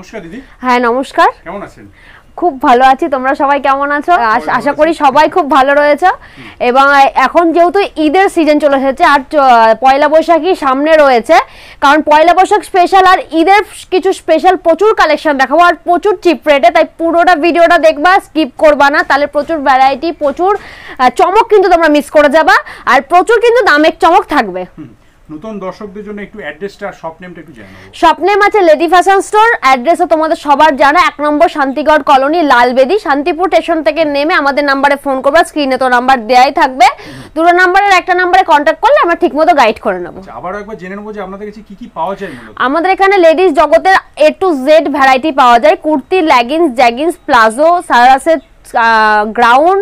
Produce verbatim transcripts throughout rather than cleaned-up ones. নমস্কার দিদি। হ্যাঁ নমস্কার, কেমন আছেন? খুব ভালো আছি, তোমরা সবাই কেমন আছো? আশা করি সবাই খুব ভালো রয়েছে। এবং এখন যেহেতু ঈদের সিজন চলে এসেছে আর পয়লা বৈশাখই সামনে রয়েছে, কারণ পয়লা বৈশাখ স্পেশাল আর ঈদের কিছু স্পেশাল প্রচুর কালেকশন দেখাবো আর প্রচুর চিপ রেটে। তাই পুরোটা ভিডিওটা দেখবা, স্কিপ করবা না, তাহলে প্রচুর ভ্যারাইটি প্রচুর চমক কিন্তু তোমরা মিস করে যাবা আর প্রচুর কিন্তু দামের চমক থাকবে। নতুন দর্শকদের জন্য একটু অ্যাড্রেসটা শপ নেমটা একটু জানাবো। শপ নেম আছে লেডি ফ্যাশন স্টোর, অ্যাড্রেসও তোমাদের সবার জানা, এক নম্বর শান্তিগড় কলোনি লালবেদি, শান্তিপুর স্টেশন থেকে নেমে আমাদের নম্বরে ফোন করবা, স্ক্রিনে তো নাম্বার দেয়াই থাকবে, দুটো নম্বরের একটা নম্বরে কন্টাক্ট করলে আমরা ঠিকমতো গাইড করে নেব। আবার একবার জেনে নেব যে আপনাদের কাছে কি কি পাওয়া যায়। মূলত আমাদের এখানে লেডিস জগতের এ টু জেড ভ্যারাইটি পাওয়া যায়, কুর্তি, লেগিংস, জ্যাগিংস, প্লাজো, সারাসের, গ্রাউন্ড,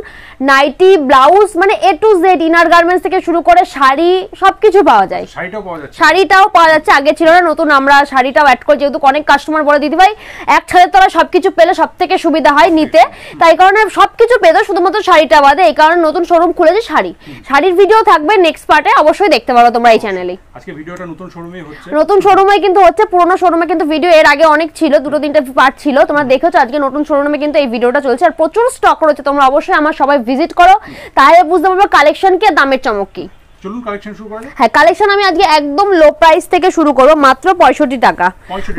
নাইটি, ব্লাউজ, মানে A to Z inner garments থেকে শুরু করে শাড়ি সবকিছু পাওয়া যায়। শাড়িটাও পাওয়া যাচ্ছে, শাড়িটাও পাওয়া যাচ্ছে, আগে ছিল না, নতুন আমরা শাড়িটাও অ্যাড করি, যেহেতু অনেক কাস্টমার বলে দিদি ভাই এক ছাদের তলা সবকিছু পেলে সব থেকে সুবিধা হয় নিতে, তাই কারণে সবকিছু পেতে শুধুমাত্র শাড়িটা বাদে, এই কারণে নতুন শোরুম খুলেছে শাড়ি। শাড়ির ভিডিও থাকবে নেক্সট পার্টে, অবশ্যই দেখতে পারো তোমরা এই চ্যানেলে। আজকে ভিডিওটা নতুন শোরুমেই হচ্ছে, নতুন শোরুমে কিন্তু হচ্ছে, পুরনো শোরুমে কিন্তু ভিডিও এর আগে অনেক ছিল, দুটো তিনটা পার্ট ছিল তোমরা দেখেছো, আজকে নতুন শোরুমে কিন্তু এই ভিডিওটা চলছে আর প্রচুর স্টক রয়েছে, তোমরা অবশ্যই আমার সবাই ভিজিট করো, তাহলে বুঝতে পারবে কালেকশন কি দামের চমক কি। চলুন কালেকশন শুরু করা যাক। হ্যাঁ কালেকশন আমি আজকে একদম লো প্রাইস থেকে শুরু করব, মাত্র পঁয়ষট্টি টাকা,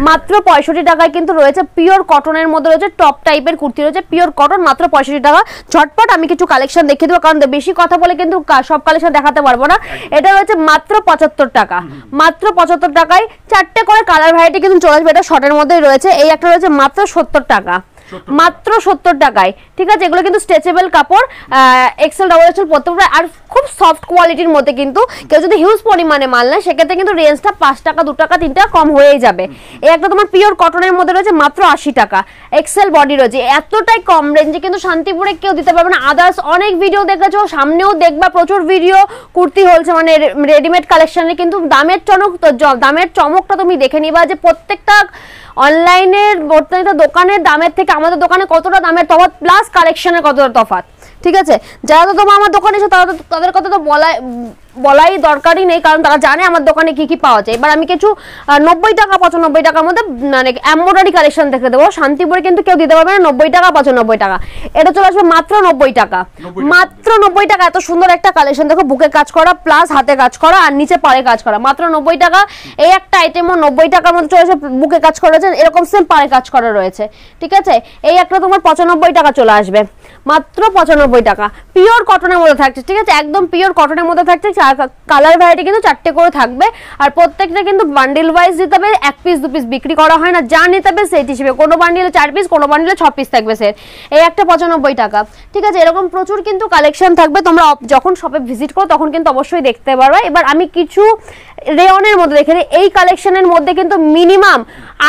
মাত্র পঁয়ষট্টি টাকায় কিন্তু রয়েছে পিওর কটনের মধ্যে, রয়েছে টপ টাইপের কুর্তি, রয়েছে পিওর কটন, মাত্র পঁয়ষট্টি টাকা। ঝটপট আমি কিছু কালেকশন দেখিয়ে দেবো, কারণ বেশি কথা বলে কিন্তু সব কালেকশন দেখাতে পারবো না। এটা রয়েছে মাত্র পঁচাত্তর টাকা, মাত্র পঁচাত্তর টাকায় চারটে করে কালার ভ্যারাইটি কিন্তু চলে আসবে, এটা শর্টের মধ্যেই রয়েছে। এই একটা রয়েছে মাত্র সত্তর টাকা, মাত্র সত্তর টাকায়, ঠিক আছে? এগুলো কিন্তু স্ট্রেচেবল কাপড়, এক্সেল ডাবল এক্সেল পরতে পারবে আর খুব সফট কোয়ালিটির মধ্যে, কিন্তু কেউ যদি হিউজ পরিমাণে মাল নেয় সেক্ষেত্রে কিন্তু রেঞ্জটা পাঁচ টাকা দু টাকা তিন টাকা কম হয়েই যাবে। এই একটা তোমার পিওর কটনের মধ্যে রয়েছে মাত্র আশি টাকা, এক্সেল বডি রয়েছে, এতটাই কম রেঞ্জে কিন্তু শান্তিপুরে কেউ দিতে পারবে না। আদার্স অনেক ভিডিও দেখেছো, সামনেও দেখবা প্রচুর ভিডিও কুর্তি হলছে মানে রেডিমেড কালেকশানে, কিন্তু দামের চমক দামের চমকটা তুমি দেখে নিবা যে প্রত্যেকটা অনলাইনের বর্তমানে দোকানের দামের থেকে আমাদের দোকানে কতটা দামের তফাৎ, প্লাস কালেকশনের কতটা তফাৎ, ঠিক আছে? যারা তো তোমার আমার দোকানে এসে তারা তো তাদের কথা তো বলাই বলাই দরকারই নেই, কারণ তারা জানে আমার দোকানে কি কি পাওয়া যায়। এবার আমি কিছু নব্বই টাকা পঁচানব্বই টাকার মধ্যে মানে এমব্রয়ডারি কালেকশন দেখে দেবো, শান্তিপুরে কিন্তু কেউ দিতে পারবে না নব্বই টাকা পঁচানব্বই টাকা। এটা চলে আসবে মাত্র নব্বই টাকা, মাত্র নব্বই টাকা, এত সুন্দর একটা কালেকশন দেখো, বুকে কাজ করা প্লাস হাতে কাজ করা আর নিচে পাড়ে কাজ করা, মাত্র নব্বই টাকা। এই একটা আইটেমও নব্বই টাকার মধ্যে চলে আসে, বুকে কাজ করা রয়েছে এরকম সেম পাড়ে কাজ করা রয়েছে, ঠিক আছে? এই একটা তোমার পঁচানব্বই টাকা চলে আসবে, মাত্র পঁচানব্বই টাকা, পিওর কটনের মধ্যে থাকছে, ঠিক আছে? একদম পিওর কটনের মধ্যে থাকছে, কালার ভ্যারাইটি কিন্তু চারটে করে থাকবে আর প্রত্যেকটা কিন্তু বান্ডিল ওয়াইজ দিতে হবে, এক পিস দু পিস বিক্রি করা হয় না, যা নিতে হবে সেই হিসেবে, কোনো বান্ডিলে চার পিস, কোনো বান্ডিলে ছ পিস থাকবে স্যার। এই একটা পঁচানব্বই টাকা, ঠিক আছে? এরকম প্রচুর কিন্তু কালেকশন থাকবে, তোমরা যখন শপে ভিজিট করো তখন কিন্তু অবশ্যই দেখতে পারবে। এবার আমি কিছু রেওনের মধ্যে দেখে নিই, এই কালেকশনের মধ্যে কিন্তু মিনিমাম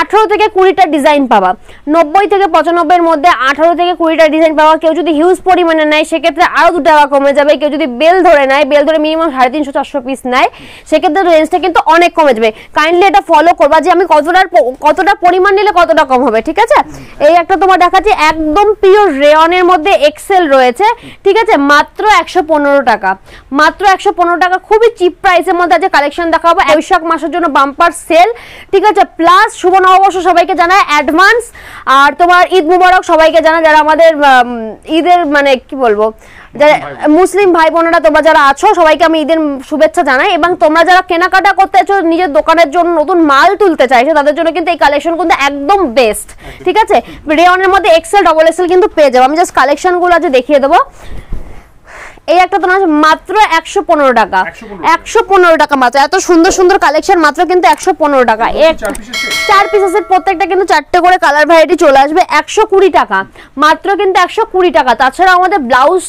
আঠারো থেকে কুড়িটা ডিজাইন পাবা, নব্বই থেকে পঁচানব্বইয়ের মধ্যে আঠারো থেকে কুড়িটা ডিজাইন পাওয়া, কেউ যদি হিউজ পরিমাণে নেয় সেক্ষেত্রে আরও দু টাকা কমে যাবে, কেউ যদি বেল ধরে নেয়, বেল ধরে মিনিমাম সাড়ে তিনশো চারশো পিস নেয় সেক্ষেত্রে রেঞ্জটা কিন্তু অনেক কমে যাবে। কাইন্ডলি এটা ফলো করবা যে আমি কতটার কতটা পরিমাণ নিলে কতটা কম হবে, ঠিক আছে? এই একটা তোমার দেখাচ্ছি একদম পিওর রেওনের মধ্যে, এক্সেল রয়েছে, ঠিক আছে? মাত্র একশো পনেরো টাকা, মাত্র একশো পনেরো টাকা, খুবই চিপ প্রাইসের মধ্যে আজকে কালেকশন দেখাবো, বৈশাখ মাসের জন্য বাম্পার সেল, ঠিক আছে? প্লাস শুভ নববর্ষ সবাইকে জানায় অ্যাডভান্স আর তোমার ঈদ মুবারক সবাইকে জানা, যারা আমাদের ঈদের মানে কি বলবো যারা মুসলিম ভাই বোনেরা তোমরা যারা আছো সবাইকে আমি ঈদের শুভেচ্ছা জানাই। এবং তোমরা যারা কেনাকাটা করতে চাইছো নিজের দোকানের জন্য, নতুন মাল তুলতে চাইছো তাদের জন্য কিন্তু এই কালেকশন কিন্তু একদম বেস্ট, ঠিক আছে? রেওনের মধ্যে এক্সেল ডবল এক্সেল কিন্তু পেয়ে যাবো, আমি জাস্ট কালেকশনগুলো আজ দেখিয়ে দেবো। এই একটা তো মাত্র একশো পনেরো টাকা, একশো পনেরো টাকা মাত্র, এত সুন্দর সুন্দর কালেকশন মাত্র কিন্তু একশো পনেরো টাকা। চার পিসের প্রত্যেকটা কিন্তু চারটে করে কালার ভ্যারাইটি চলে আসবে, একশো কুড়ি টাকা মাত্র, কিন্তু একশো কুড়ি টাকা। তাছাড়া আমাদের ব্লাউজ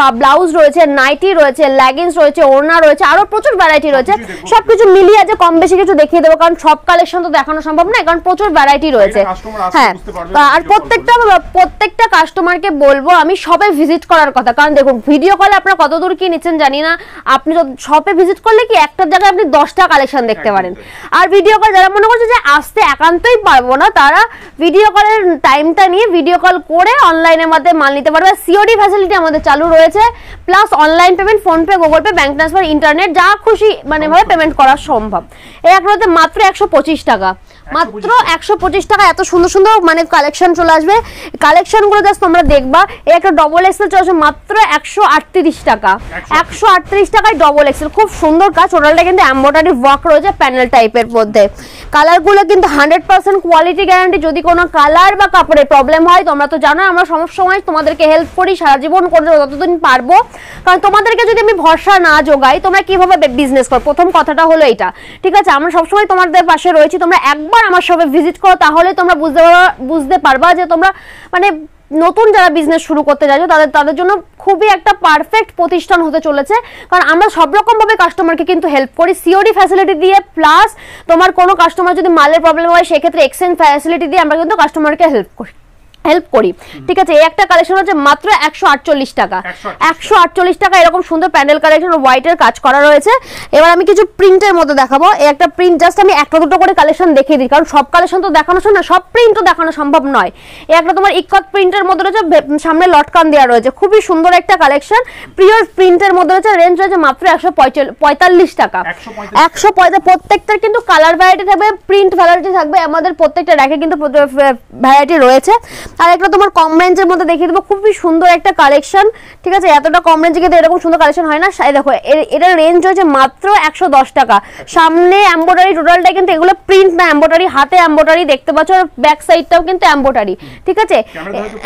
বা ব্লাউজ রয়েছে, নাইটি রয়েছে, লেগিংস রয়েছে, ওড়না রয়েছে, আরও প্রচুর ভ্যারাইটি রয়েছে, সব কিছু মিলিয়ে আছে, কম বেশি কিছু দেখিয়ে দেবো, কারণ সব কালেকশন তো দেখানো সম্ভব নয়, কারণ প্রচুর ভ্যারাইটি রয়েছে। হ্যাঁ আর প্রত্যেকটা প্রত্যেকটা কাস্টমারকে বলবো আমি সবাই ভিজিট করার কথা, কারণ দেখুন ভিডিও কলে আপনারা কত দূর কি নিচ্ছেন জানি না, আপনি শপে ভিজিট করলে কি একটা জায়গায় আপনি দশটা কালেকশন দেখতে পারেন। আর ভিডিও কল যারা মনে করছে যে আসতে একান্তই পারবো না, তারা ভিডিও কলের টাইমটা নিয়ে ভিডিও কল করে অনলাইনের মধ্যে মাল নিতে পারবে। সিওডি ফ্যাসিলিটি আমাদের চালু রয়েছে, plus online payment, PhonePe, Google Pay, bank transfer, internet, যা খুশি মানে ভাবে পেমেন্ট করা সম্ভব। এই একটা মাত্র একশো পঁচিশ টাকা, মাত্র একশো পঁচিশ টাকা এত সুন্দর সুন্দর মানে কালেকশন চলে আসবে। কালেকশন গুলো জাস্ট তোমরা দেখবা। এই একটা ডবল এক্সেল চলে আসবে মাত্র একশো আটত্রিশ টাকা, একশো আটত্রিশ টাকায় ডবল এক্সেল। খুব সুন্দর কাজ, টোটালটা কিন্তু এমব্রয়ডারি ওয়ার্ক রয়েছে প্যানেল টাইপের মধ্যে। কালার গুলো কিন্তু হান্ড্রেড পার্সেন্ট কোয়ালিটি গ্যারান্টি। যদি কোনো কালার বা কাপড়ে প্রবলেম হয় তোমরা তো জানো আমরা সব সময় তোমাদেরকে হেল্প করি সারা জীবন করে যতদিন পারবো, কারণ তোমাদেরকে যদি আমি ভরসা না জোগাই তোমরা কিভাবে বিজনেস করো? প্রথম কথাটা হলো এটা, ঠিক আছে? আমরা সব সময় তোমাদের পাশে রয়েছি, তোমরা একবার আমার সবে ভিজিট করো তাহলে তোমরা বুঝতে বুঝতে পারবা যে তোমরা মানে নতুন যারা বিজনেস শুরু করতে যাচ্ছ তাদের তাদের জন্য খুবই একটা পারফেক্ট প্রতিষ্ঠান হতে চলেছে। কারণ আমরা সব রকমভাবে কাস্টমারকে কিন্তু হেল্প করি, সিওডি ফ্যাসিলিটি দিয়ে, প্লাস তোমার কোনো কাস্টমার যদি মালের প্রবলেম হয় সেক্ষেত্রে এক্সচেঞ্জ ফ্যাসিলিটি দিয়ে আমরা কিন্তু কাস্টমারকে হেল্প করি হেল্প করি ঠিক আছে? এই একটা কালেকশন হচ্ছে মাত্র একশো আটচল্লিশ টাকা, একশো আটচল্লিশ টাকা। এরকম সুন্দর প্যান্ডেল কালেকশন, হোয়াইটের কাজ করা রয়েছে। এবার আমি কিছু প্রিন্টের মধ্যে দেখাবো। এই একটা প্রিন্ট, জাস্ট আমি একটা দুটো করে কালেকশন দেখিয়ে দিই, কারণ সব কালেকশন তো দেখানো না, সব প্রিন্ট তো দেখানো সম্ভব নয়। এই একটা তোমার ইকট প্রিন্টের মধ্যে রয়েছে, সামনে লটকান দেওয়া রয়েছে, খুবই সুন্দর একটা কালেকশন। পিওর প্রিন্টের মধ্যে রয়েছে, রেঞ্জ রয়েছে মাত্র একশো পঁয়তাল্লিশ টাকা, একশো পঁয়তাল্লিশ। প্রত্যেকটার কিন্তু কালার ভ্যারাইটি থাকবে, প্রিন্ট ভ্যারাইটি থাকবে, আমাদের প্রত্যেকটা র্যাকে কিন্তু ভ্যারাইটি রয়েছে। আর একটা তোমার কম রেঞ্জের মধ্যে দেখিয়ে দেবো, খুবই সুন্দর একটা কালেকশন, ঠিক আছে? এতটা কম রেঞ্জে কিন্তু এরকম সুন্দর কালেকশন হয় না। দেখো এটা রেঞ্জ হয়েছে মাত্র একশো দশ টাকা। সামনে এম্ব্রয়ডারি, টোটালটা কিন্তু এগুলো প্রিন্ট না, এম্ব্রয়ডারি, হাতে এম্ব্রয়ডারি দেখতে পাচ্ছ, ব্যাক সাইডটাও কিন্তু এম্ব্রয়ডারি, ঠিক আছে?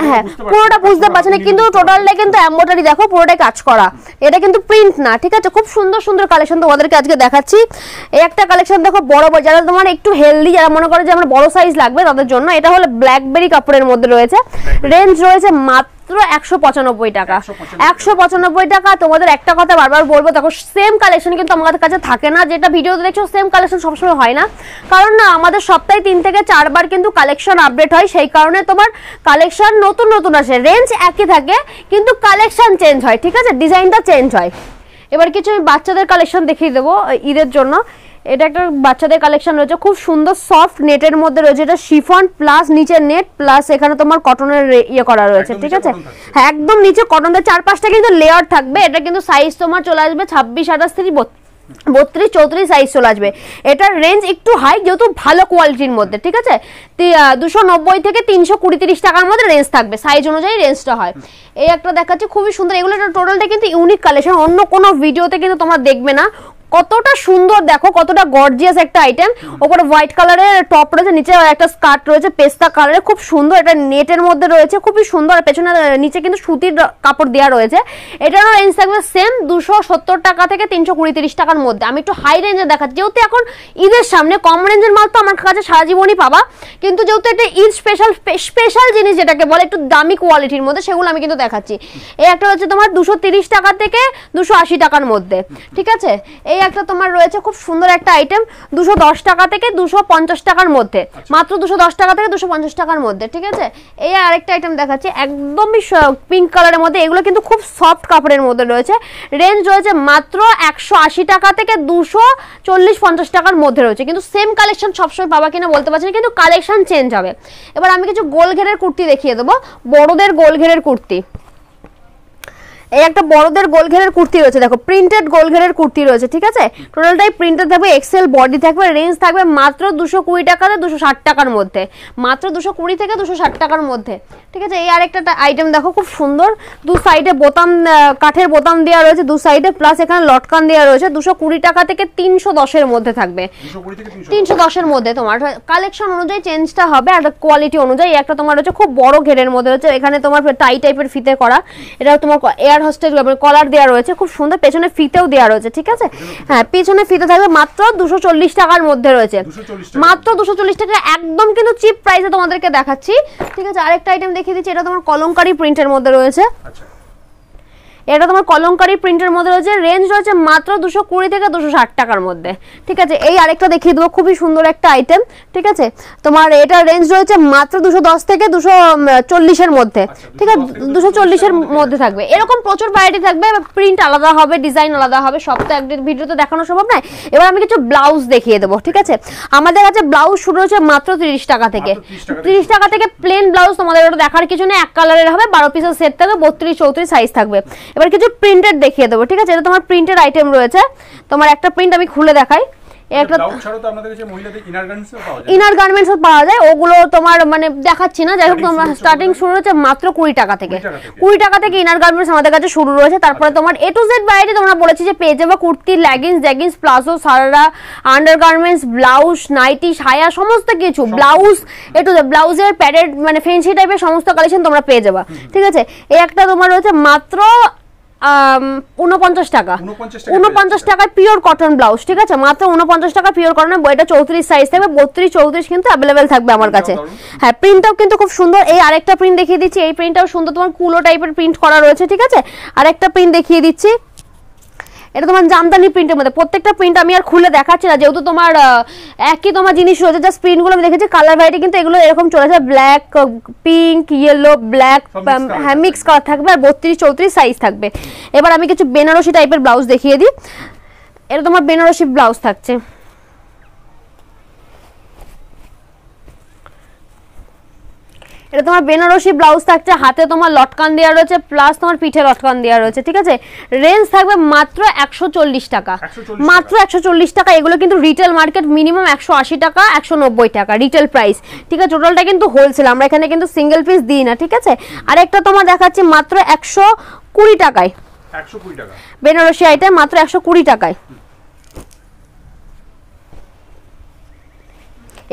হ্যাঁ, পুরোটা বুঝতে পারছো না কিন্তু টোটালটা কিন্তু এম্ব্রয়ডারি, দেখো পুরোটাই কাজ করা, এটা কিন্তু প্রিন্ট না, ঠিক আছে? খুব সুন্দর সুন্দর কালেকশন তোমাদেরকে আজকে দেখাচ্ছি। এই একটা কালেকশন দেখো, বড় বড় যারা তোমার একটু হেলদি, যারা মনে করে যে আমার বড় সাইজ লাগবে তাদের জন্য, এটা হলো ব্ল্যাকবেরি কাপড়ের মধ্যে রয়েছে। রেঞ্জ রয়েছে মাত্র একশো পঁচানব্বই টাকা, একশো পঁচানব্বই টাকা। তোমাদের একটা কথা বারবার বলবো, দেখো সেম কালেকশন কিন্তু আমাদের কাছে থাকে না, যেটা ভিডিওতে দেখছো সেম কালেকশন সবসময় হয় না, কারণ না আমাদের সপ্তাহে তিন থেকে চারবার কিন্তু কালেকশন আপডেট হয়, সেই কারণে তোমার কালেকশন নতুন নতুন আসে। রেঞ্জ একই থাকে কিন্তু কালেকশন চেঞ্জ হয়, ঠিক আছে? ডিজাইনটা চেঞ্জ হয়। এবার কিছু আমি বাচ্চাদের কালেকশন দেখিয়ে দেবো ঈদের জন্য। এটা একটা বাচ্চাদের কালেকশন রয়েছে, খুব সুন্দর সফট নেটের মধ্যে রয়েছে, এটা শিফন প্লাস নিচে নেট প্লাস এখানে তোমার কটনের ইয়ে করা রয়েছে, ঠিক আছে? হ্যাঁ, একদম নিচে কটনের চার পাঁচটা কিন্তু লেয়ার থাকবে। এটা কিন্তু সাইজ তোমার চলে আসবে ছাব্বিশ আঠাশ থেকে বত্রিশ চৌত্রিশ সাইজ চলে আসবে। এটার রেঞ্জ একটু হাই যেহেতু ভালো কোয়ালিটির মধ্যে, ঠিক আছে? দুশো নব্বই থেকে তিনশো কুড়ি তিরিশ টাকার মধ্যে রেঞ্জ থাকবে, সাইজ অনুযায়ী রেঞ্জটা হয়। এই একটা দেখাচ্ছে খুবই সুন্দর, এগুলো টোটালটা কিন্তু ইউনিক কালেকশন, অন্য কোনো ভিডিওতে কিন্তু তোমরা দেখবে না। কতটা সুন্দর দেখো, কতটা গর্জিয়াস একটা আইটেম। ওপরে হোয়াইট কালারের টপ রয়েছে, নিচে একটা স্কার্ট রয়েছে পেস্তা কালারের, খুব সুন্দর। এটা নেটের মধ্যে রয়েছে, খুবই সুন্দর। পেছনে নিচে কিন্তু সুতির কাপড় দেওয়া রয়েছে। এটারও রেঞ্জ থাকবে সেম দুশো সত্তর টাকা থেকে তিনশো কুড়ি তিরিশ টাকার মধ্যে। আমি একটু হাই রেঞ্জে দেখাচ্ছি, যেহেতু এখন ঈদের সামনে কম রেঞ্জের মাল তো আমার কাছে সারা জীবনই পাবা, কিন্তু যেহেতু একটা ঈদ স্পেশাল স্পেশাল জিনিস যেটাকে বলে, একটু দামি কোয়ালিটির মধ্যে, সেগুলো আমি কিন্তু দেখাচ্ছি। এই একটা হচ্ছে তোমার দুশো তিরিশ টাকা থেকে দুশো আশি টাকার মধ্যে, ঠিক আছে? এই একটা তোমার রয়েছে খুব সুন্দর একটা আইটেম, দুশো দশ টাকা থেকে দুশো পঞ্চাশ টাকার মধ্যে, মাত্র দুশো দশ টাকা থেকে দুশো পঞ্চাশ টাকার মধ্যে, ঠিক আছে? এই আরেকটা আইটেম দেখাচ্ছি একদমই পিঙ্ক কালারের মধ্যে, এগুলো কিন্তু খুব সফট কাপড়ের মধ্যে রয়েছে। রেঞ্জ রয়েছে মাত্র একশো আশি টাকা থেকে দুশো চল্লিশ পঞ্চাশ টাকার মধ্যে রয়েছে। কিন্তু সেম কালেকশন সবসময় পাবা কিনা বলতে পারছি না, কিন্তু কালেকশন চেঞ্জ হবে। এবার আমি কিছু গোল ঘেরের কুর্তি দেখিয়ে দেবো, বড়দের গোল ঘেরের কুর্তি। এই একটা বড়দের গোল ঘেরের কুর্তি রয়েছে, দেখো প্রিন্টেড গোল ঘেরের কুর্তি রয়েছে, ঠিক আছে? টোটালটাই প্রিন্টেড থাকবে, এক্সেল বডি থাকবে। রেঞ্জ থাকবে মাত্র দুশো কুড়ি টাকা থেকে দুশো ষাট টাকার মধ্যে, মাত্র দুশো কুড়ি থেকে দুশো ষাট টাকার মধ্যে, ঠিক আছে? এই আরেকটা আইটেম দেখো খুব সুন্দর, দু সাইডে বোতাম, কাঠের বোতাম দেওয়া রয়েছে দু সাইডে, প্লাস এখানে লটকান দেওয়া রয়েছে। দুশো কুড়ি টাকা থেকে তিনশো দশের মধ্যে থাকবে, তিনশো দশের মধ্যে। তোমার কালেকশন অনুযায়ী চেঞ্জটা হবে আর কোয়ালিটি অনুযায়ী। একটা তোমার রয়েছে খুব বড় ঘেরের মধ্যে রয়েছে, এখানে তোমার টাই টাইপের ফিতে করা, এটা তোমার এয়ার হোস্টেল কলার দেওয়া রয়েছে, খুব সুন্দর। পেছনে ফিতেও দেওয়া রয়েছে, ঠিক আছে? হ্যাঁ, পেছনে ফিতে থাকবে মাত্র দুশো চল্লিশ টাকার মধ্যে রয়েছে, মাত্র দুশো চল্লিশ টাকা, একদম কিন্তু চিপ প্রাইসে তোমাদেরকে দেখাচ্ছি, ঠিক আছে? আরেকটা আইটেম দেখিয়ে দিচ্ছি, এটা তোমার কলমকারী প্রিন্টের মধ্যে রয়েছে, এটা তোমার কলমকারী প্রিন্টের মধ্যে রয়েছে। রেঞ্জ রয়েছে মাত্র দুশো কুড়ি থেকে দুশো ষাট টাকার মধ্যে, ঠিক আছে? এই আরেকটা দেখিয়ে দেবো, খুবই সুন্দর একটা আইটেম, ঠিক আছে? তোমার এটা রেঞ্জ রয়েছে মাত্র দুশো দশ থেকে দুশো চল্লিশের মধ্যে, ঠিক আছে? দুশো চল্লিশের মধ্যে থাকবে। এরকম প্রচুর ভ্যারাইটি থাকবে, প্রিন্ট আলাদা হবে, ডিজাইন আলাদা হবে, সব তো একটা ভিডিওতে দেখানো সম্ভব নয়। এবার আমি কিছু ব্লাউজ দেখিয়ে দেবো, ঠিক আছে? আমাদের কাছে ব্লাউজ শুরু হচ্ছে মাত্র তিরিশ টাকা থেকে, তিরিশ টাকা থেকে প্লেন ব্লাউজ, তোমাদের ওটা দেখার কিছু নেই, এক কালারের হবে, বারো পিসের সেট থাকবে, বত্রিশ চৌত্রিশ সাইজ থাকবে। এবার কিছু প্রিন্টেড দেখিয়ে দেবো, ঠিক আছে? এটা তোমার প্রিন্টেড আইটেম রয়েছে, তোমার একটা প্রিন্ট আমি খুলে দেখাই। मात्र ঊনপঞ্চাশ টাকা ঊনপঞ্চাশ টাকা পিওর কটন ব্লাউজ ঠিক আছে মাত্র ঊনপঞ্চাশ টাকা পিওর কটনের বইটা চৌত্রিশ সাইজ থাকবে বত্রিশ চৌত্রিশ কিন্তু अवेलेबल থাকবে আমার কাছে হ্যাঁ প্রিন্টটাও কিন্তু খুব সুন্দর এই আরেকটা প্রিন্ট দেখিয়ে দিচ্ছি এই প্রিন্টটাও সুন্দর তোমার কুলো টাইপের প্রিন্ট করা রয়েছে ঠিক আছে আরেকটা প্রিন্ট দেখিয়ে দিচ্ছি এটা তোমার জামদানি প্রিন্টের মধ্যে প্রত্যেকটা প্রিন্ট আমি আর খুলে দেখাচ্ছি না যেহেতু তোমার একই তোমার জিনিস রয়েছে জাস্ট প্রিন্টগুলো আমি দেখেছি কালার ভ্যারাইটি কিন্তু এগুলো এরকম চলে যায় ব্ল্যাক পিঙ্ক ইয়েলো ব্ল্যাক হ্যাঁ মিক্স করা থাকবে আর বত্রিশ চৌত্রিশ সাইজ থাকবে এবার আমি কিছু বেনারসি টাইপের ব্লাউজ দেখিয়ে দিই এটা তোমার বেনারসি ব্লাউজ থাকছে এটা তোমার বেনারসি ব্লাউজ থাকছে হাতে তোমার লটকান দেয়া রয়েছে প্লাস তোমার পিঠে লটকান দেয়া রয়েছে ঠিক আছে রেঞ্জ থাকবে মাত্র একশো চল্লিশ টাকা মাত্র একশো চল্লিশ টাকা এগুলো কিন্তু রিটেল মার্কেট মিনিমাম একশো আশি টাকা একশো নব্বই টাকা রিটেল প্রাইস ঠিক আছে টোটালটা কিন্তু হোলসেল আমরা এখানে কিন্তু সিঙ্গেল পিস দিই না ঠিক আছে আর একটা তোমার দেখাচ্ছি মাত্র একশো কুড়ি টাকায় একশো কুড়ি টাকা বেনারসি আইটেম মাত্র একশো কুড়ি টাকায়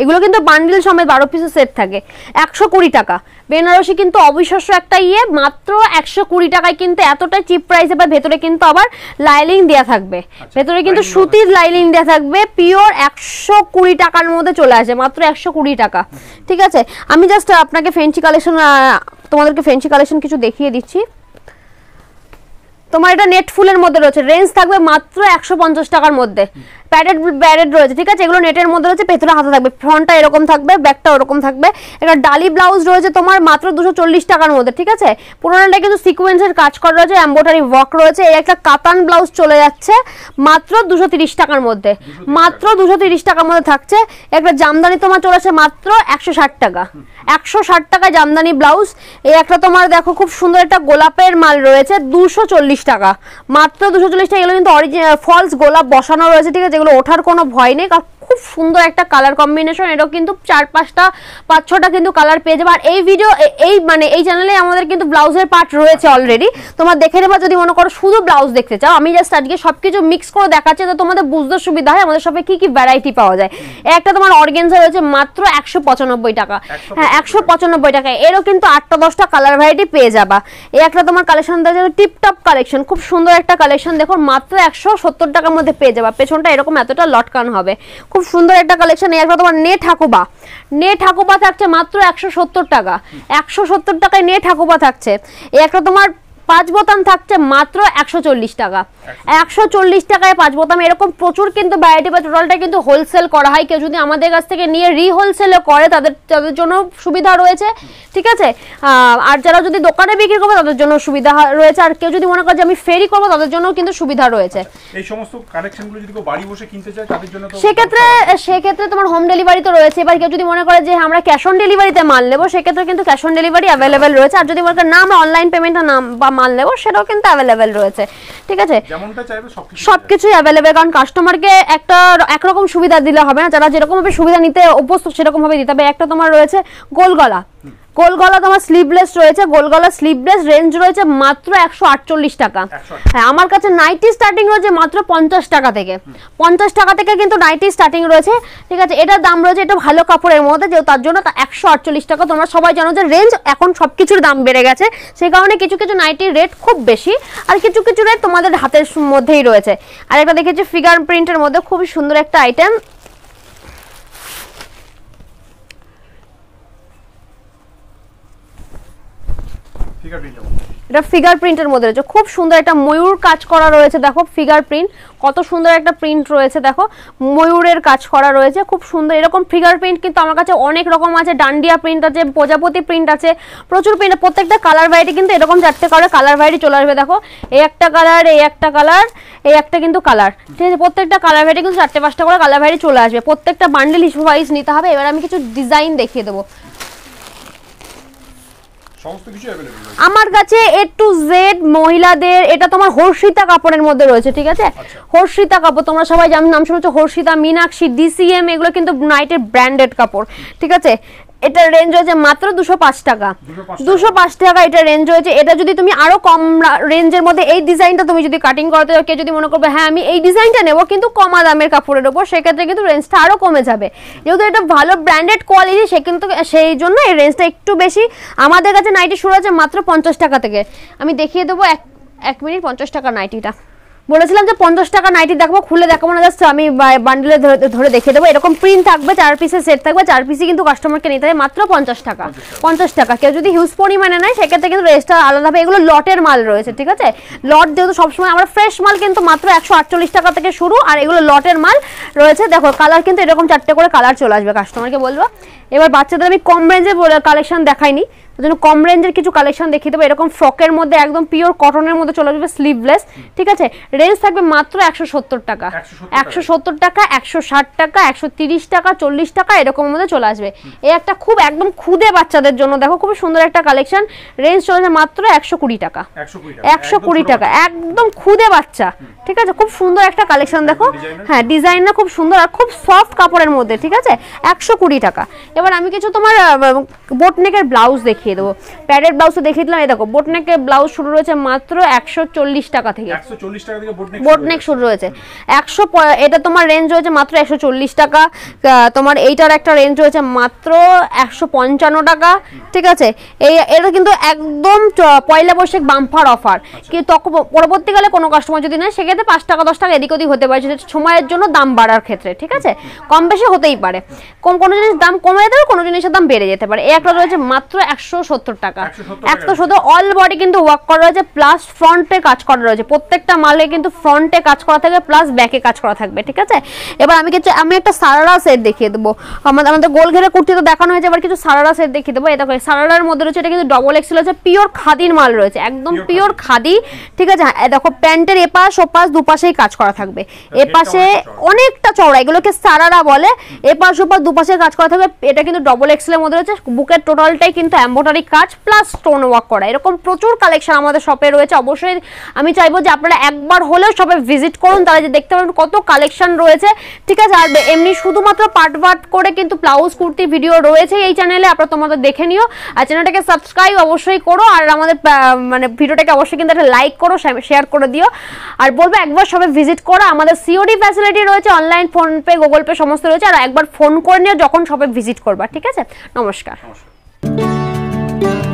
এগুলো কিন্তু বান্ডেল সমেত বারো পিসের সেট থাকে একশো কুড়ি টাকা বেনারসি কিন্তু অবিশ্বাস্য একটা ইয়ে মাত্র একশো কুড়ি টাকায় কিন্তু এতটা চিপ প্রাইসে বা ভেতরে কিন্তু আবার লাইলিং দেয়া থাকবে ভেতরে কিন্তু সুতির লাইলিং দেয়া থাকবে পিওর একশো কুড়ি টাকার মধ্যে চলে আসে মাত্র একশো কুড়ি টাকা ঠিক আছে আমি জাস্ট আপনাকে ফ্যান্সি কালেকশন তোমাদেরকে ফ্যান্সি কালেকশন কিছু দেখিয়ে দিচ্ছি তোমার এটা নেট ফুলের মধ্যে রয়েছে রেঞ্জ থাকবে মাত্র একশো পঞ্চাশ টাকার মধ্যে প্যাডেড ব্যারেড রয়েছে ঠিক আছে এগুলো নেটের মধ্যে রয়েছে ভেতরে হাতা থাকবে ফ্রন্টটা এরকম থাকবে ব্যাকটা এরকম থাকবে এটা ডালি ব্লাউজ রয়েছে তোমার মাত্র দুশো চল্লিশ টাকার মধ্যে ঠিক আছে পুরোনোটা কিন্তু সিকোয়েন্সের কাজ করা রয়েছে এমব্রয়ডারি ওয়ার্ক রয়েছে এই একটা কাতান ব্লাউজ চলে যাচ্ছে মাত্র দুশো তিরিশ টাকার মধ্যে মাত্র দুশো তিরিশ টাকার মধ্যে থাকছে একটা জামদানি তোমার চলে আসে মাত্র একশো ষাট টাকা একশো ষাট টাকা জামদানি ব্লাউজ এই একটা তোমার দেখো খুব সুন্দর একটা গোলাপের মাল রয়েছে দুশো চল্লিশ টাকা মাত্র দুশো চল্লিশ টাকা এগুলো কিন্তু অরিজিনাল ফলস গোলাপ বসানো রয়েছে ঠিক আছে এগুলো ওঠার কোনো ভয় নেই কারণ খুব সুন্দর একটা কালার কম্বিনেশন এটাও কিন্তু চার পাঁচটা পাঁচ ছটা কিন্তু কালার পেয়ে যাবে আর এই ভিডিও এই মানে এই চ্যানেলে আমাদের কিন্তু ব্লাউজের পার্ট রয়েছে অলরেডি তোমরা দেখে নেবা যদি মনে করো শুধু ব্লাউজ দেখতে চাও আমি জাস্ট আজকে সব কিছু মিক্স করে দেখাচ্ছি তো তোমাদের বুঝতে সুবিধা হয় আমাদের সবে কী কী ভ্যারাইটি পাওয়া যায় একটা তোমার অর্গেনজা রয়েছে মাত্র একশো পঁচানব্বই টাকা হ্যাঁ একশো পঁচানব্বই টাকা এরও কিন্তু আটটা দশটা কালার ভ্যারাইটি পেয়ে যাবা এই একটা তোমার কালেকশন দেখা যাবে টিপটপ কালেকশন খুব সুন্দর একটা কালেকশন দেখো মাত্র একশো সত্তর টাকার মধ্যে পেয়ে যাবা পেছনটা এরকম এতটা লটকান হবে খুব সুন্দর একটা কালেকশন এই একটা তোমার নে ঠাকুবা নে ঠাকুবা থাকছে মাত্র একশো সত্তর টাকা একশো সত্তর টাকায় নে ঠাকুবা থাকছে এই একটা তোমার পাঁচ বোতাম থাকছে মাত্র একশো চল্লিশ টাকা একশো চল্লিশ টাকায় পাঁচ বোতাম এরকম প্রচুর কিন্তু ভ্যারাইটি বা টোটালটা কিন্তু হোলসেল করা হয় কেউ যদি আমাদের কাছ থেকে নিয়ে রি হোলসেলও করে তাদের তাদের জন্য সুবিধা রয়েছে ঠিক আছে আর যারা যদি দোকানে বিক্রি করবে তাদের জন্য সুবিধা রয়েছে আর কেউ যদি মনে করে যে আমি ফেরি করবো তাদের জন্য কিন্তু সুবিধা রয়েছে এই সমস্ত কালেকশনগুলো যদি কেউ বাড়ি বসে কিনতে চায় তাদের জন্য তো সেক্ষেত্রে সেক্ষেত্রে তোমার হোম ডেলিভারি তো রয়েছে এবার কেউ যদি মনে করে যে আমরা ক্যাশ অন ডেলিভারিতে মাল নেবো সেক্ষেত্রে কিন্তু ক্যাশ অন ডেলিভারি অ্যাভেলেবেল রয়েছে আর যদি মনে করে না আমরা অনলাইন পেমেন্টটা নাম মাল নেব সেটাও কিন্তু অ্যাভেলেবেল রয়েছে ঠিক আছে সবকিছুই অ্যাভেলেবেল কারণ কাস্টমারকে একটা একরকম সুবিধা দিলে হবে না যারা যেরকমভাবে সুবিধা নিতে অভ্যস্ত সেরকমভাবে দিতে হবে একটা তোমার রয়েছে গোলগলা গোলগলা তোমার স্লিভলেস রয়েছে গোলগলা স্লিভলেস রেঞ্জ রয়েছে মাত্র একশো আটচল্লিশ টাকা হ্যাঁ আমার কাছে নাইটি স্টার্টিং রয়েছে মাত্র পঞ্চাশ টাকা থেকে পঞ্চাশ টাকা থেকে কিন্তু নাইটি স্টার্টিং রয়েছে ঠিক আছে এটার দাম রয়েছে এটা ভালো কাপড়ের মধ্যে যে তার জন্য একশো আটচল্লিশ টাকা তোমরা সবাই জানো যে রেঞ্জ এখন সব কিছুর দাম বেড়ে গেছে সেই কারণে কিছু কিছু নাইটির রেট খুব বেশি আর কিছু কিছু রেট তোমাদের হাতের মধ্যেই রয়েছে আর একটা দেখেছি ফিগার প্রিন্টের মধ্যে খুবই সুন্দর একটা আইটেম এটা ফিগার প্রিন্টের মধ্যে রয়েছে খুব সুন্দর একটা ময়ূর কাজ করা রয়েছে দেখো ফিগার প্রিন্ট কত সুন্দর একটা প্রিন্ট রয়েছে দেখো ময়ূরের কাজ করা রয়েছে খুব সুন্দর এরকম ফিগার প্রিন্ট কিন্তু আমার কাছে অনেক রকম আছে ডান্ডিয়া প্রিন্ট আছে প্রজাপতি প্রিন্ট আছে প্রচুর প্রিন্ট প্রত্যেকটা কালার ভ্যারাইটি কিন্তু এরকম চারটে কালার কালার ভ্যারাইটি চলে আসবে দেখো এই একটা কালার এই একটা কালার এই একটা কিন্তু কালার ঠিক আছে প্রত্যেকটা কালার ভ্যারাইটি কিন্তু চারটে পাঁচটা করে কালার ভ্যারাইটি চলে আসবে প্রত্যেকটা বান্ডেল হিসেবে নিতে হবে এবার আমি কিছু ডিজাইন দেখিয়ে দেবো আমার কাছে A to Z মহিলাদের এটা তোমার হর্ষিতা কাপড়ের মধ্যে রয়েছে, ঠিক আছে? হর্ষিতা কাপড় তোমরা সবাই জানো, নাম শুনেছো হর্ষিতা, মীনাক্ষী, ডিসিএম, এগুলো কিন্তু নাইটের ব্র্যান্ডেড কাপড়, ঠিক আছে? এটা রেঞ্জ হয়েছে মাত্র দুশো পাঁচ টাকা, দুশো পাঁচ টাকা এটা রেঞ্জ হয়েছে। এটা যদি তুমি আরো কম রেঞ্জের মধ্যে এই ডিজাইনটা তুমি যদি কাটিং করতে চাও, কেউ যদি মনে করবে হ্যাঁ আমি এই ডিজাইনটা নেব কিন্তু কমা দামের কাপড়ের উপর, সেক্ষেত্রে কিন্তু রেঞ্জটা আরো কমে যাবে। যেহেতু এটা ভালো ব্র্যান্ডেড কোয়ালিটি সে কিন্তু সেই জন্য এই রেঞ্জটা একটু বেশি। আমাদের কাছে নাইটি শুরু হয়েছে মাত্র পঞ্চাশ টাকা থেকে। আমি দেখিয়ে দেবো এক এক মিনিট পঞ্চাশ টাকা নাইটিটা। বলেছিলাম যে পঞ্চাশ টাকা নাইটি দেখবো, খুলে দেখাবো না, জাস্ট আমি বান্ডেলে ধরে দেখিয়ে দেবো। এরকম প্রিন্ট থাকবে, চার পিসের সেট থাকবে, চার পিসই কিন্তু কাস্টমারকে নিতে হবে মাত্র পঞ্চাশ টাকা। পঞ্চাশ টাকা কেউ যদি হিউজ পরিমাণে নেয় সেক্ষেত্রে কিন্তু রেটটা আলাদা হবে। এগুলো লটের মাল রয়েছে, ঠিক আছে? লট যেহেতু সবসময় আমরা ফ্রেশ মাল কিন্তু মাত্র একশো আটচল্লিশ টাকা থেকে শুরু, আর এগুলো লটের মাল রয়েছে। দেখো কালার কিন্তু এরকম চারটে করে কালার চলে আসবে, কাস্টমারকে বলবো। এবার বাচ্চাদের আমি কম রেঞ্জের কালেকশন দেখাইনি, যেন কম রেঞ্জের কিছু কালেকশন দেখিয়ে দেবো। এরকম ফ্রকের মধ্যে একদম পিওর কটনের মধ্যে চলে আসবে, স্লিভলেস, ঠিক আছে? রেঞ্জ থাকবে মাত্র একশো সত্তর টাকা, একশো সত্তর টাকা, একশো ষাট টাকা, একশো তিরিশ টাকা, চল্লিশ টাকা, এরকম মধ্যে চলে আসবে। এই একটা খুব একদম খুদে বাচ্চাদের জন্য দেখো খুব সুন্দর একটা কালেকশন। রেঞ্জ চলে আসবে মাত্র একশো কুড়ি টাকা, একশো কুড়ি টাকা, একদম খুদে বাচ্চা, ঠিক আছে? খুব সুন্দর একটা কালেকশন দেখো, হ্যাঁ ডিজাইনটা খুব সুন্দর আর খুব সফট কাপড়ের মধ্যে, ঠিক আছে? একশো কুড়ি টাকা। এবার আমি কিছু তোমার বোটনেকের ব্লাউজ দেখি দেখিয়ে দেবো, প্যাডেড ব্লাউজ দেখিয়ে দিলাম। এই দেখো বোটনেকের ব্লাউজ শুরু রয়েছে মাত্র একশো চল্লিশ টাকা থেকে, বোটনেক শুরু রয়েছে একশো, এটা তোমার রেঞ্জ রয়েছে মাত্র একশো চল্লিশ টাকা। তোমার এইটার একটা রেঞ্জ রয়েছে মাত্র একশো পঞ্চান্ন টাকা, ঠিক আছে? এই এটা কিন্তু একদম পয়লা বৈশাখ বাম্পার অফার, কি তখন পরবর্তীকালে কোনো কাস্টমার যদি নেয় সেক্ষেত্রে পাঁচ টাকা দশ টাকা এদিক ওদিক হতে পারে, সেটা সময়ের জন্য দাম বাড়ার ক্ষেত্রে, ঠিক আছে? কম বেশি হতেই পারে, কম কোনো জিনিস দাম কমে যেতে পারে, কোনো জিনিসের দাম বেড়ে যেতে পারে। এই একটা রয়েছে মাত্র একশো সত্তর টাকা, একশো সত্তর। অল বডি কিন্তু ওয়ার্ক করা রয়েছে, প্লাস ফ্রন্টে কাজ করা রয়েছে, প্রত্যেকটা মালে কিন্তু ফ্রন্টে কাজ করা থাকবে প্লাস ব্যাকে কাজ করা থাকবে, ঠিক আছে? এবার আমি কিছু আমি একটা সারারা সেট দেখিয়ে দেবো। আমাদের আমাদের গোলঘেরা কুর্তি তো দেখানো হয়েছে, এবার কিছু সারারা সেট দেখিয়ে দেবো। এটা সারারার মধ্যে রয়েছে, এটা কিন্তু ডবল এক্সেল রয়েছে, পিওর খাদির মাল রয়েছে, একদম পিওর খাদি, ঠিক আছে? দেখো প্যান্টের এপাশ ওপাশ দুপাশেই কাজ করা থাকবে, এপাশে অনেকটা চওড়া, এগুলোকে সারারা বলে, এপাশ ওপাশ দুপাশে কাজ করা থাকবে। এটা কিন্তু ডবল এক্সেলের মধ্যে রয়েছে, বুকের টোটালটাই কিন্তু এমব্রয়ডারি কাজ প্লাস স্টোন ওয়ার্ক করা। এরকম প্রচুর কালেকশন আমাদের শপে রয়েছে। অবশ্যই আমি চাইবো যে আপনারা একবার হলেও শপে ভিজিট করুন, তাহলে যে দেখতে পাবেন কত কালেকশন রয়েছে, ঠিক আছে? আর এমনি শুধুমাত্র পার্ট পার্ট করে কিন্তু ব্লাউজ কুর্তি ভিডিও রয়েছে এই চ্যানেলে, আপনারা তোমাদের দেখে নিও। আর চ্যানেলটাকে সাবস্ক্রাইব অবশ্যই করো, আর আমাদের মানে ভিডিওটাকে অবশ্যই কিন্তু একটা লাইক করো, শেয়ার করে দিও। আর বলবো একবার শপে ভিজিট করো, আমাদের সিওডি ফ্যাসিলিটি রয়েছে, অনলাইন ফোনপে গুগল পে সমস্ত রয়েছে। আর একবার ফোন করে নিও যখন শপে ভিজিট করবা, ঠিক আছে? নমস্কার। Thank you.